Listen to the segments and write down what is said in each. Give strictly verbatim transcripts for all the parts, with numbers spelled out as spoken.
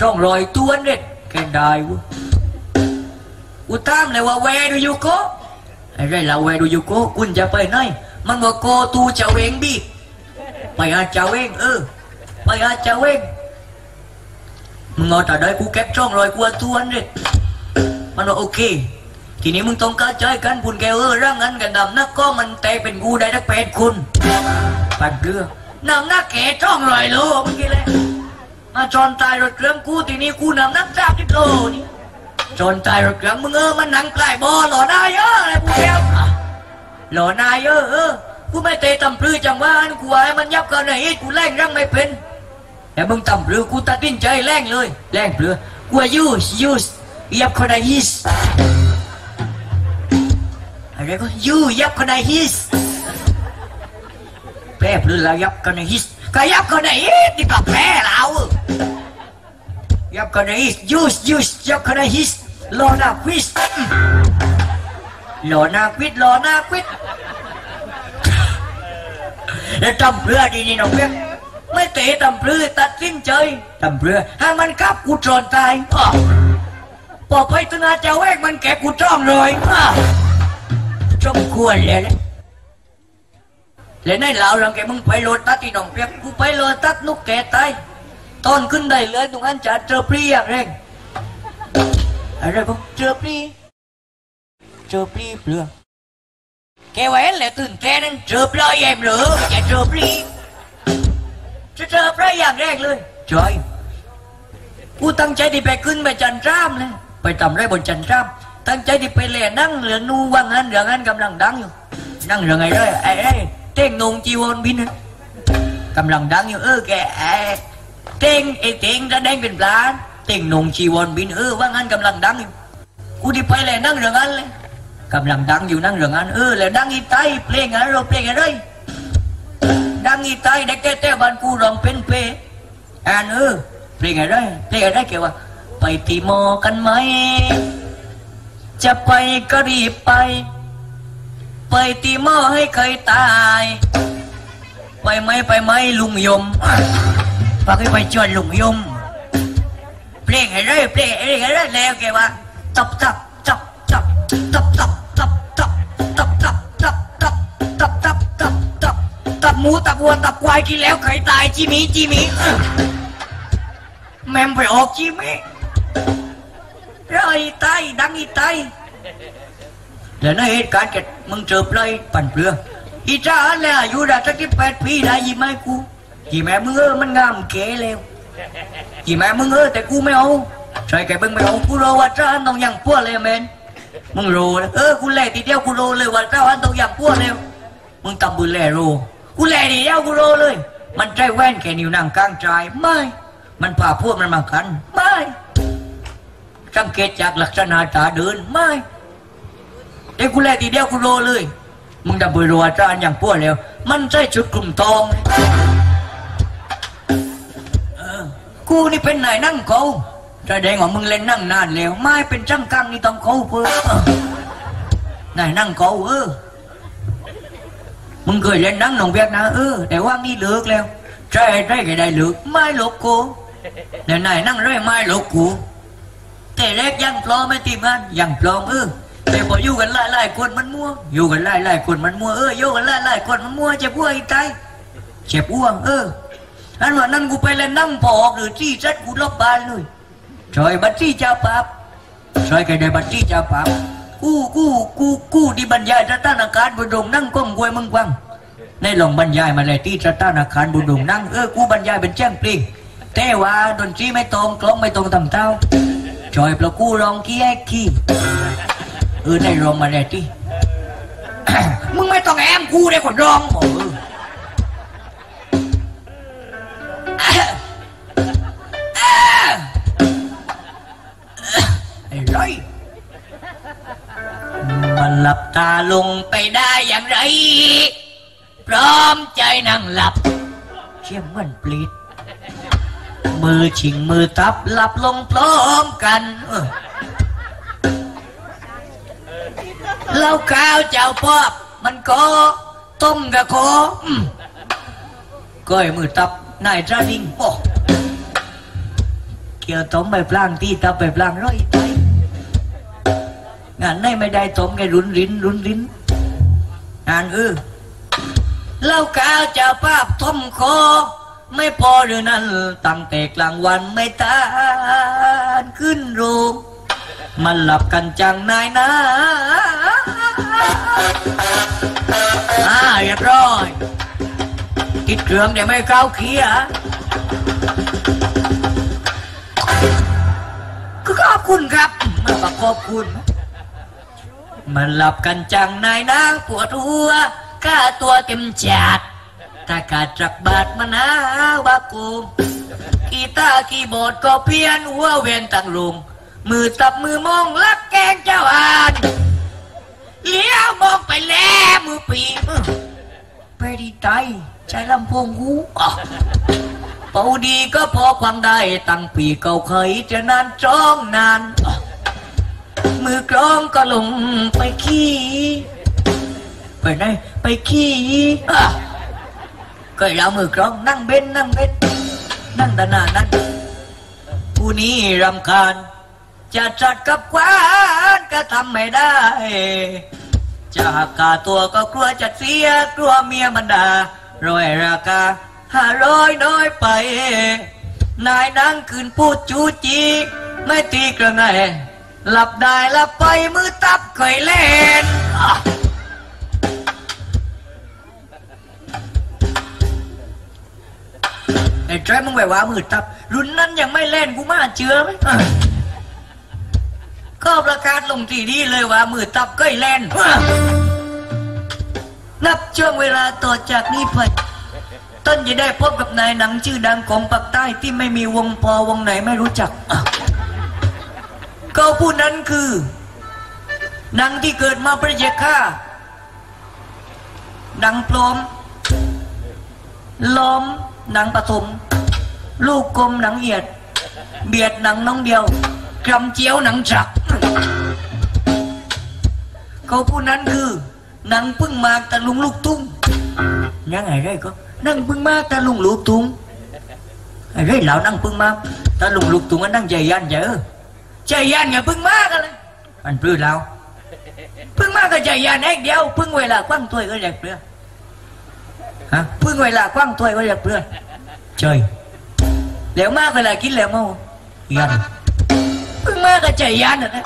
ร่องรอยตัวเด็ดแกได้วุ้กูตามเลยว่าแวดูยูโก้ไอ้ไรล่ะแวดูยูโก้คุณจะไปไหนมันบอกโกตูเจ้าเองบีไปอาเจ้าเองเออไปอาเจ้าเองมึงเอาแต่ได้กูแก็บช่องรอยกลัวตัวเด็ดมันบอกโอเคทีนี้มึงต้องการใจกันบุญแกเออร่างนั้นกันดำนักก็มันแตกเป็นกูได้นักแปดคุณปั่นเรือนำนักแก่ช่องรอยโลมึงกี่แหละมาจอนตายรถเครื่องกูทีนี้กูนำนักจับที่โลนี่จอนตายรถเครื่องมึงเออมันหนังไกลบอหล่อนายเอออะไรพวกนี้หล่อนายเออเออกูไม่เตะตำปลือจังว่าอันกูไอ้มันยับกันไหนกูแรงร่างไม่เป็นแต่มึงตำปลือกูตัดดินใจแรงเลยแรงเปลือกูยูสยูสยับคนไหนฮิสอะไรก็ยูยับคนไหนฮิสแปรเปลือแล้วยับคนไหนฮิสก็ยับคนไหนฮิสนี่ก็แปรแล้วยับคนไหนฮิสยูสยูสยับคนไหนฮิสหล่อนาควิสหล่อนาควิสหล่อนาควิสแล้วตำเพื่อดีนี่น้องเพื่อนไม่เตะตำเพื่อตัดสิ้นใจตำเพื่อให้มันกลับกูจนตายปอบไปตัวนาเจ้าเอกมันแกกูจ้องเลยจ้องควรเลยเลยในเหล่าหลังแกมึงไปโลตัดที่น้องเพื่อนกูไปโลตัดนุกแกตายตอนขึ้นได้เลยตรงนั้นจะเจอปรีอย่างแรงอะไรพวกเจอปรีเจอปรีเปลือกแกไว้แล้วตื่นแกนั่นเจอปลอยแยมหรือจะเจอปรีจะเจอปลอยอย่างแรกเลยจอยกูตั้งใจที่ไปขึ้นไปจันทรามเลยไปทำไรบนจันทรามตั้งใจที่ไปเล่นนั่งเหลือนูว่างนั้นเหลือนั้นกำลังดังอยู่นั่งเหลือไงเลยไอ้ไอ้เต้งนงจีวอนบินนะกำลังดังอยู่เออแกไอ้เต้งไอ้เต้งจะแดงเป็นปลาเต้งนงจีวอนบินเออว่างนั้นกำลังดังอยู่กูที่ไปเล่นนั่งเหลือนั้นเลยกำลังดังอยู่นั่งเรื่องนั้นเออแล้วดังอีไตเพลงอะไรเราเพลงอะไรดังอีไตเด็กแท้ๆบ้านกูร้องเป็นเพลงอ่านเออเพลงอะไรเพลงอะไรเกี่ยวว่าไปตีมอกันไหมจะไปก็รีบไปไปตีมอให้เคยตายไปไหมไปไหมลุงยมปากให้ไปชวนลุงยมเพลงอะไรเพลงอะไรแล้วเกี่ยวว่าตับตับตับตับตับตับตับตับตับตับตับตับตับตับตับตับตับหมูตับวัวตับควายกินแล้วใครตายจิมิจิมิแม่ไปออกจิมิเลยตายดังอีตายแต่ในเหตุการณ์เกิดมึงเจอปลายปั่นเปลือกอีจ้าเลยอายุได้สักที่แปดปีได้ยี่แม่กูยี่แม่มึงเออมันงามเก๋แล้วยี่แม่มึงเออแต่กูไม่เอาใช่แกเบิ่งไม่เอากูรอว่าจ้าต้องยังพวกเลยแมนมึงโรนะเออกูแลทีเดียวกูโรเลยวันเก้าวันต้องอยากพวกเร็วมึงตำบุญแลโรกูแลทีเดียวกูโรเลยมันใจแว่นแค่นิ้วนางกลางใจไม่มันพาพวกมันมาขันไม่สังเกตจากลักษณะตาเดินไม่เด็กกูแลทีเดียวกูโรเลยมึงตำบุญโรอาจารย์อย่างพวกเร็วมันใจจุดกลุ่มทองเออกูนี่เป็นไหนนั่งเกาจะแดงของมึงเล่นนั่งนานแล้วไม่เป็นจังกังนี่ต้องเขาเพื่อไหนนั่งเขาเออมึงเคยเล่นนั่งหนองเบียกนะเออแต่ว่ามีเลือกแล้วใช่ใช่ก็ได้เลือกไม่หลบกูแต่ไหนนั่งเรื่อยไม่หลบกูแต่เล็กยังปลอมไม่ตีมันยังปลอมเออแต่พออยู่กันไล่ไล่คนมันมั่วอยู่กันไล่ไล่คนมันมั่วเอออยู่กันไล่ไล่คนมันมั่วเจ็บอ้วกตายเจ็บอ้วกเอออันว่านั่งกูไปเล่นนั่งปอกหรือที่ชัดกูลบบานเลยชอยบัตรีจ่าปับชอยแกได้บัตรีจ่าปับกู้กู้กู้กู้ดีบรรยายสถานการณ์บุดงนั่งก้มกวยมึงวังในหลงบรรยายมาเลยที่สถานการณ์บุดงนั่งเออกู้บรรยายเป็นแจ้งปลิงแต่ว่าดนตรีไม่ตรงกล้องไม่ตรงทำเท้าชอยปลากู้ร้องขี้แอ๊กขี้เออในร้องมาเลยที่มึงไม่ต้องแอมกู้ได้คนร้อง บตาลงไปได้อย่างไรพร้อมใจนั่งหลับเชี่ยเหมือนปลิดมือชิงมือทับหลับลงพร้อมกันเล่าข้าวเจ้าพอบมันก็ต้มกะโคก้อยมือทับนายจ้านิ่งโปเกี่ยวต้มไปพลางที่ทับไปพลางร้อยไปงานไม่ได้ต้มไงรุนรินรุนรินงานเออเล่าข้าวเจ้าพอบต้มโคไม่พอเดือนนั้นตั้งแต่กลางวันไม่ตานขึ้นรูมันหลับกันจังนายนะอ่าเรียบร้อยติดเครื่องเดี๋ยวไม่เข้าเคี้ยก็ขอบคุณครับมันประกอบคุณมันหลับกันจังนายนะปวดหัวข้าตัวเต็มจัดตากาจักบาดมะนาวบากูกีตาร์คีย์บอร์ดก็เพี้ยนหัวเวียนต่างลุงมือตับมือมองลักแกงเจ้าอานเลี้ยวมองไปแล้วมือปีมือไปดีใจใจลำพงหูเป่าดีก็พอความได้ตั้งปีเก่าเคยจะนานจ้องนานมือกลองก็ลงไปขี้ไปไหนไปขี้ก็เอามือกลองนั่งเบ้นนั่งเบ้นนั่งด้านหน้านั่นผู้นี้รำคาญจะจัดกับควานก็ทำไม่ได้จะหักกาตัวก็กลัวจัดเสียกลัวเมียมันด่าร้อยราคาห้าร้อยน้อยไปนายนั่งคืนพูดจูจีไม่ตีกระไงหลับได้หลับไปมือตับเคยเล่นไอ้ใจมึงไปว่ามือตับรุ่นนั้นยังไม่เล่นกูมาเจือไหมก็ประกาศลงทีนี้เลยว่ามือตับก้อยแลนนับช่วงเวลาต่อจากนี้ไปต้นจะได้พบกับนายหนังชื่อดังของปากใต้ที่ไม่มีวงพอวงไหนไม่รู้จักเขาผู้นั้นคือหนังที่เกิดมาประเจค่าหนังปลอมล้อมหนังปฐมลูกกลมหนังเอียดเบียดหนังน้องเดียวกรำเจียวหนังจักเขาผู้นั้นคือหนังพึ่งมาตะลุงลูกทุ่งยังไงได้ก็นั่งพึ่งมาตะลุงลูกทุ่งไอ้เรื่องเหล่านั่งพึ่งมาตะลุงลูกทุ่งก็นั่งใจยันเยอะใจยันอย่าพึ่งมากันเลยอันปลื้มเราพึ่งมาก็ใจยันเองเดียวพึ่งเวลากว้างตัวก็อยากเปลือยฮะพึ่งเวลากว้างตัวก็อยากเปลือยเฉยเหลวมากเวลากินเหลวเมายันพึ่งมาก็ใจยันเลย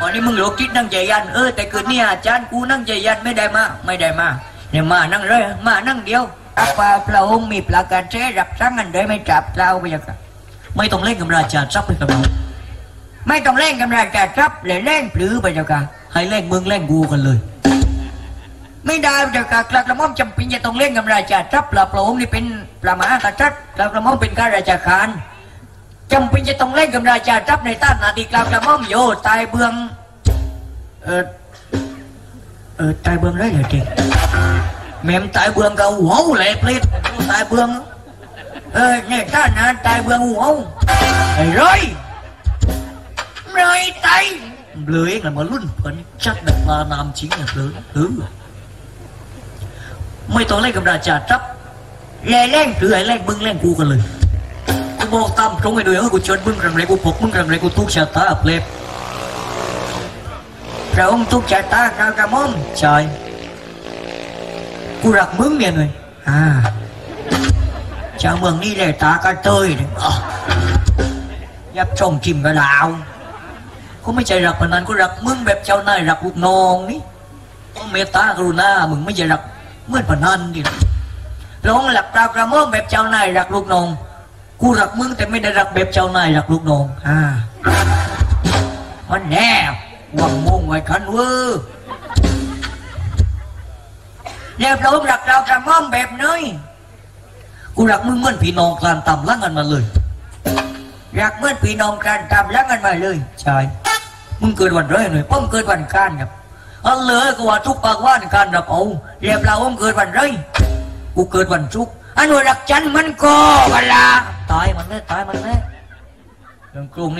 วันนี้มึงหลอกคิดนั่งใจยันเออแต่เกิดนี่อาจารย์กูนั่งใจยันไม่ได้มาไม่ได้มาเนี่ยมานั่งเลยมานั่งเดียวอาปลาปลาองมีปลาการเชรับสั่งกันได้ไม่จับเราไปยังไม่ต้องเล่นกับราชาทรัพย์ไปกับเราไม่ต้องเล่นกับราชาทรัพย์เลยเล่นปลื้มไปยังกันให้เล่นมึงเล่นกูกันเลยไม่ได้ไปยังกันกลับกระม่อมจำเป็นจะต้องเล่นกับราชาทรัพย์ปลาปลาองนี่เป็นปลามหากษัตริย์กลับกระม่อมเป็นข้าราชการจำเป็นจะต้องเล่นกับราชาทรัพย์ในต้านนาทีกลางกระม่อมโยตายเบืองเออเออตายเบืองได้เลยจริงแม่มตายเบืองกับหัวเลยพลิดตายเบืองเออในต้านนาตายเบืองหัวไอ้ร้อยร้อยตายเบลย์กันมาลุ้นผลชักดักลานามชิ้นอย่างเบลย์หรือไม่ต้องเล่นกับราชาทรัพย์แล่เล่นหรือไอ้เล่นเบืองเล่นกูกันเลยกูบอกตามตรงไอ้ด้วยเออกูชวนมึงรำไรกูพกมึงรำไรกูทุกชะตาเปล็บพระองค์ทุกชะตาข้ากระม่อมใช่กูรักมึงเนี่ยหน่อยอ่าชาวเมืองนี่เลยตากระเตยเนี่ยยับช่องจิมกระดาวกูไม่ใจรักพนันกูรักมึงแบบเจ้านายรักลูกน้องนี่กูเมตตากรุณามึงไม่ใจรักเมื่อพนันดิร้องหลักตากระม่อมแบบเจ้านายรักลูกน้องกูรักมึงแต่ไม่ได้รักแบบเจ้านายรักลูกน้องอ่ามันแน่หวังมงไว้ขันเวอร์แล้วเรารักเราจะม่อมแบบนี้กูรักมึงเหมือนพี่น้องกลางต่ำล้างกันมาเลยรักเหมือนพี่น้องกลางต่ำล้างกันมาเลยใช่ มึงเกิดวันไรหน่อยผมเกิดวันการครับอันเลยก็ว่าทุกปากว่านการรับเอาเรียบเราผมเกิดวันไรกูเกิดวันทุกอันหน่วยรักฉันมันก็เวลาตายมันเลยตายมันเลยเรื่องกลุ่มนี้